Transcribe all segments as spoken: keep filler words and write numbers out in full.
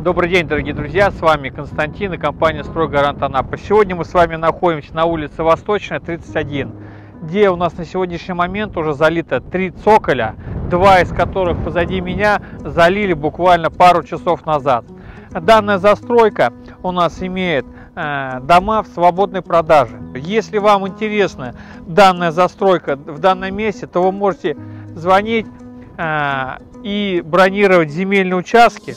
Добрый день, дорогие друзья, с вами Константин и компания СтройГарантАнапа. Сегодня мы с вами находимся на улице Восточная, тридцать один, где у нас на сегодняшний момент уже залито три цоколя, два из которых позади меня залили буквально пару часов назад. Данная застройка у нас имеет э, дома в свободной продаже. Если вам интересна данная застройка в данном месте, то вы можете звонить э, и бронировать земельные участки.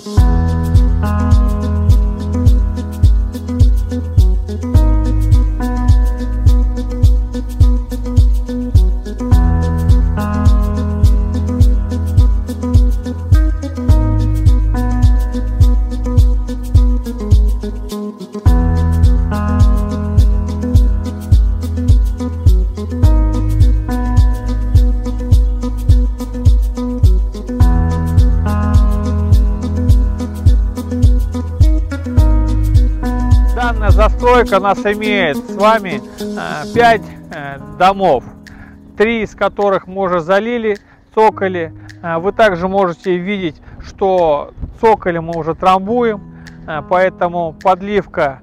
Данная застройка у нас имеет с вами пять домов, три из которых мы уже залили цоколи. Вы также можете видеть, что цоколи мы уже трамбуем, поэтому подливка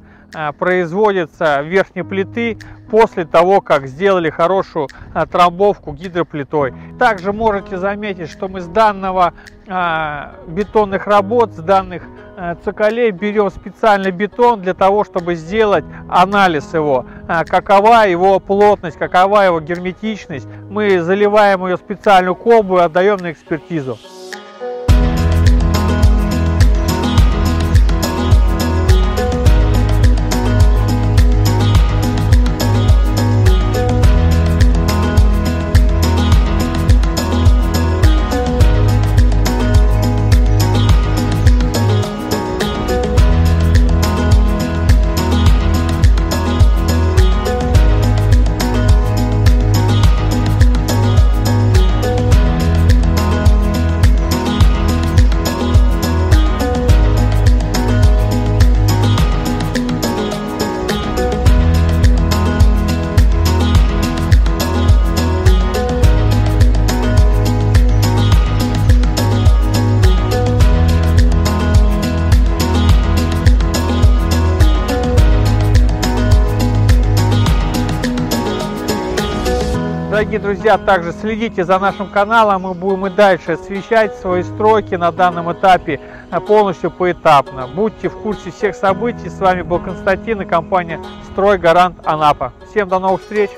производится верхней плиты после того, как сделали хорошую трамбовку гидроплитой. Также можете заметить, что мы с данного бетонных работ, с данных цоколей берем специальный бетон для того, чтобы сделать анализ его, какова его плотность, какова его герметичность. Мы заливаем ее в специальную колбу и отдаем на экспертизу. Дорогие друзья, также следите за нашим каналом, мы будем и дальше освещать свои стройки на данном этапе полностью поэтапно. Будьте в курсе всех событий. С вами был Константин и компания СтройГарантАнапа. Всем до новых встреч!